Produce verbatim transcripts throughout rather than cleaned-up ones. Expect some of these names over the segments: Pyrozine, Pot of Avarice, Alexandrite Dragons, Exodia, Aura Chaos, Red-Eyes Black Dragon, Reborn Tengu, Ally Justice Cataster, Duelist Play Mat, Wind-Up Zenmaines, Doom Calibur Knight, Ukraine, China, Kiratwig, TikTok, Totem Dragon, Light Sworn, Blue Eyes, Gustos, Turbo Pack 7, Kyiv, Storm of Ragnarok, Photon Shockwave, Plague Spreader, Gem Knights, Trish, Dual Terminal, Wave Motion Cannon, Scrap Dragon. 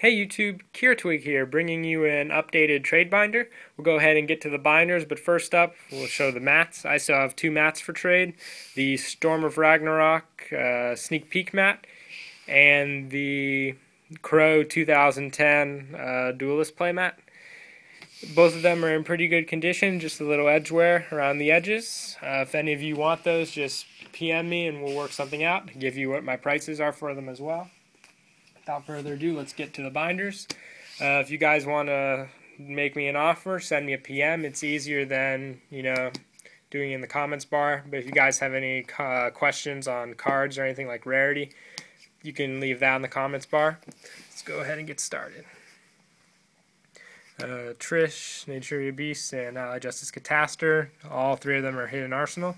Hey YouTube, Kiratwig here, bringing you an updated trade binder. We'll go ahead and get to the binders, but first up, we'll show the mats. I still have two mats for trade, the Storm of Ragnarok uh, Sneak Peek mat, and the Crow twenty ten uh, Duelist Play Mat. Both of them are in pretty good condition, just a little edge wear around the edges. Uh, if any of you want those, just P M me and we'll work something out, give you what my prices are for them as well. Without further ado, let's get to the binders. Uh, if you guys want to make me an offer, send me a P M. It's easier than, you know, doing it in the comments bar. But if you guys have any uh, questions on cards or anything like rarity, you can leave that in the comments bar. Let's go ahead and get started. Uh, Trish, Nature of the Beast, and Ally Justice Cataster. All three of them are Hidden Arsenal.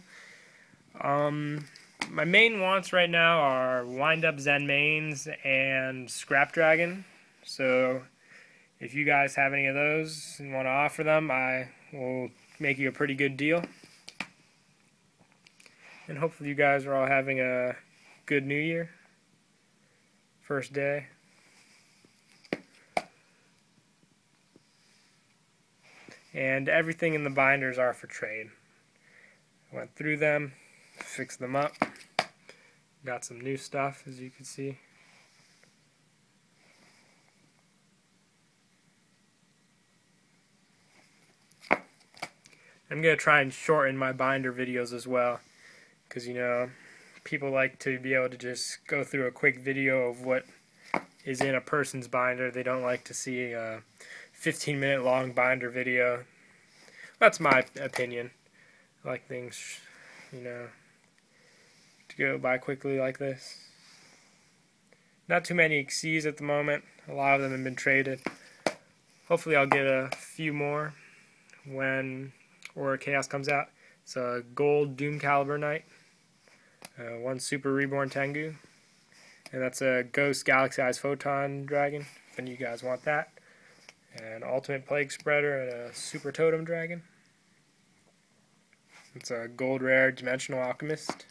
Um... My main wants right now are Wind-Up Zenmaines and Scrap Dragon. So if you guys have any of those and want to offer them, I will make you a pretty good deal. And hopefully you guys are all having a good New Year. First day. And everything in the binders are for trade. I went through them, fixed them up. Got some new stuff, as you can see. I'm going to try and shorten my binder videos as well, because, you know, people like to be able to just go through a quick video of what is in a person's binder. They don't like to see a fifteen minute long binder video. That's my opinion. I like things, you know, to go by quickly like this. Not too many Xyz at the moment. A lot of them have been traded. Hopefully I'll get a few more when Aura Chaos comes out. It's a gold Doom Calibur Knight, uh, one super Reborn Tengu, and that's a Ghost Galaxy Eyes Photon Dragon, if any of you guys want that, an ultimate Plague Spreader, and a super Totem Dragon. It's a gold rare Dimensional Alchemist.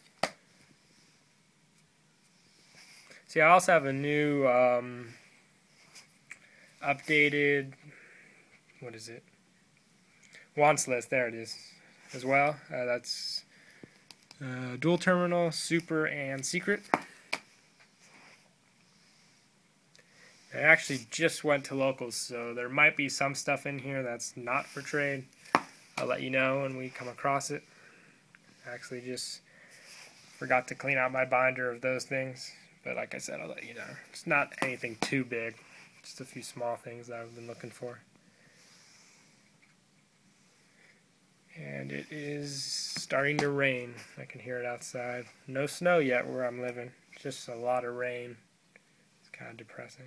See, I also have a new um, updated, what is it, wants list, there it is, as well. Uh, that's uh, Dual Terminal, Super, and Secret. I actually just went to locals, so there might be some stuff in here that's not for trade. I'll let you know when we come across it. I actually just forgot to clean out my binder of those things. But like I said, I'll let you know. It's not anything too big. Just a few small things that I've been looking for. And it is starting to rain. I can hear it outside. No snow yet where I'm living. Just a lot of rain. It's kind of depressing.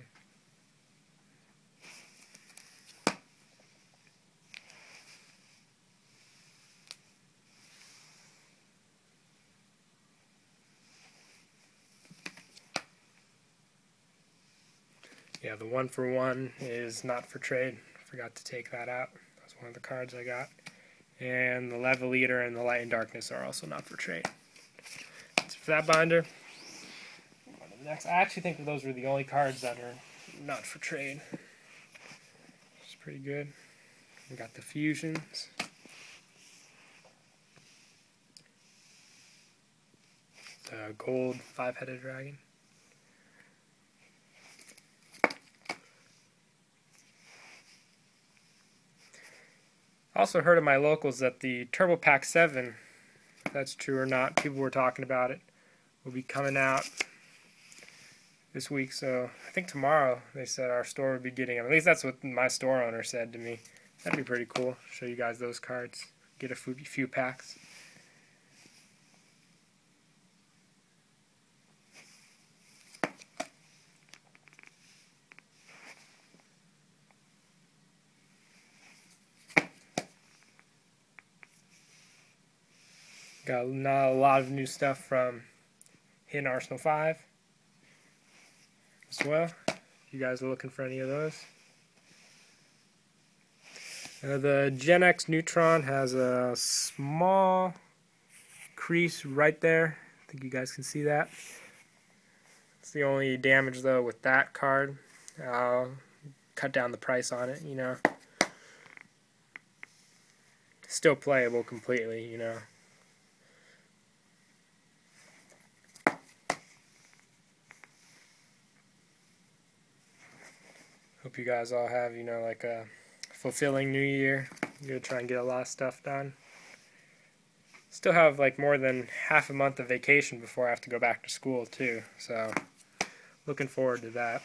Yeah, the one for one is not for trade. Forgot to take that out. That's one of the cards I got. And the Level Eater and the Light and Darkness are also not for trade. That's for that binder. Next, I actually think those were the only cards that are not for trade. It's pretty good. We got the fusions. The gold five-headed dragon. Also heard of my locals that the Turbo Pack seven, if that's true or not, people were talking about it, will be coming out this week. So I think tomorrow they said our store would be getting them. At least that's what my store owner said to me. That'd be pretty cool. Show you guys those cards. Get a few packs. Got not a lot of new stuff from Hidden Arsenal five as well, if you guys are looking for any of those. Uh, the Genex Neutron has a small crease right there. I think you guys can see that. It's the only damage, though, with that card. I'll cut down the price on it, you know. Still playable completely, you know. Hope you guys all have, you know, like a fulfilling new year. I'm gonna try and get a lot of stuff done. Still have like more than half a month of vacation before I have to go back to school too, so looking forward to that.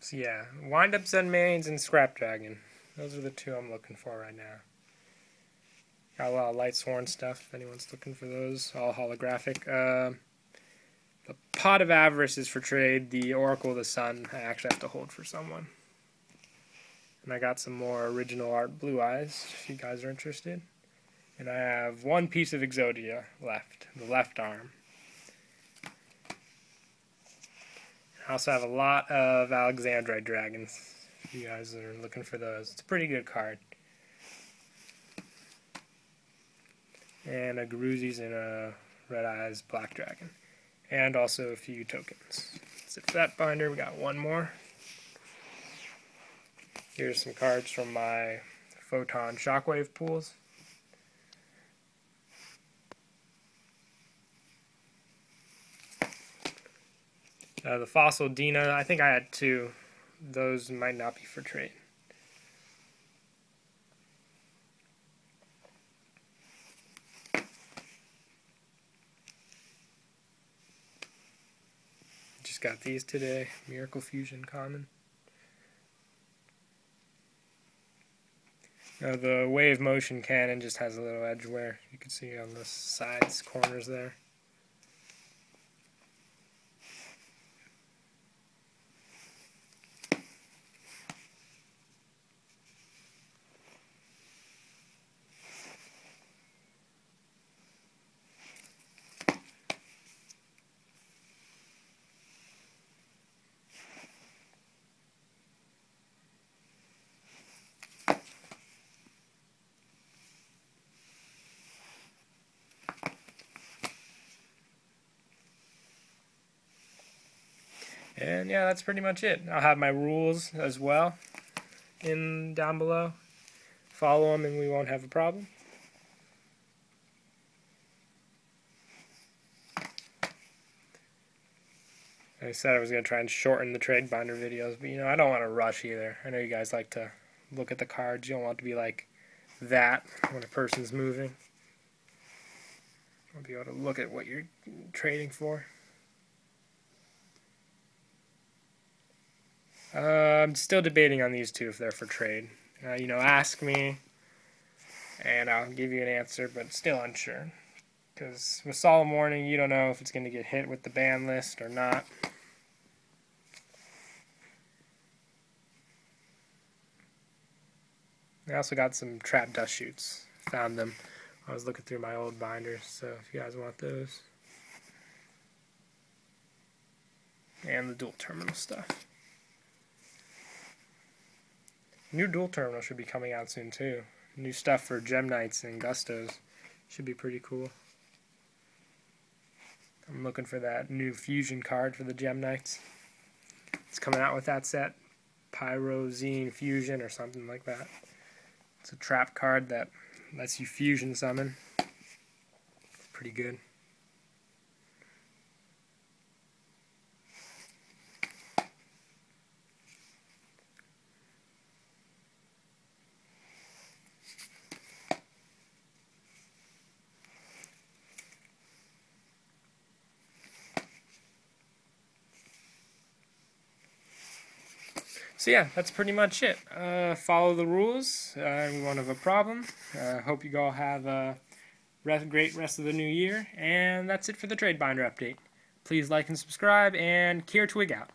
So yeah, Wind-Up Zenmaines and Scrap Dragon. Those are the two I'm looking for right now. Got a lot of Light Sworn stuff, if anyone's looking for those. All holographic. Uh, the Pot of Avarice is for trade. The Oracle of the Sun I actually have to hold for someone. And I got some more original art Blue Eyes, if you guys are interested. And I have one piece of Exodia left, the left arm. I also have a lot of Alexandrite Dragons, if you guys are looking for those. It's a pretty good card. And a Garuzis and a Red-Eyes Black Dragon. And also a few tokens. That's it for that binder. We got one more. Here's some cards from my Photon Shockwave pools. Uh, the Fossil Dino, I think I had two. Those might not be for trade. Just got these today. Miracle Fusion Common. Uh, the Wave Motion Cannon just has a little edge wear. You can see on the sides, corners there. And yeah, that's pretty much it. I'll have my rules as well in down below. Follow them and we won't have a problem. I said I was going to try and shorten the trade binder videos, but you know, I don't want to rush either. I know you guys like to look at the cards. You don't want to be like that when a person's moving. You'll be able to look at what you're trading for. Uh, I'm still debating on these two if they're for trade. Uh, you know, ask me, and I'll give you an answer, but still unsure. Because with Solemn Warning, you don't know if it's going to get hit with the ban list or not. I also got some Trap Dust Shoots. Found them. I was looking through my old binders, so if you guys want those. And the Dual Terminal stuff. New Dual Terminal should be coming out soon, too. New stuff for Gem Knights and Gustos. Should be pretty cool. I'm looking for that new fusion card for the Gem Knights. It's coming out with that set. Pyrozine Fusion or something like that. It's a trap card that lets you fusion summon. It's pretty good. So yeah, that's pretty much it. Uh, follow the rules. Uh, we won't have a problem. Uh, hope you all have a rest, great rest of the new year. And that's it for the trade binder update. Please like and subscribe, and Kiratwig out.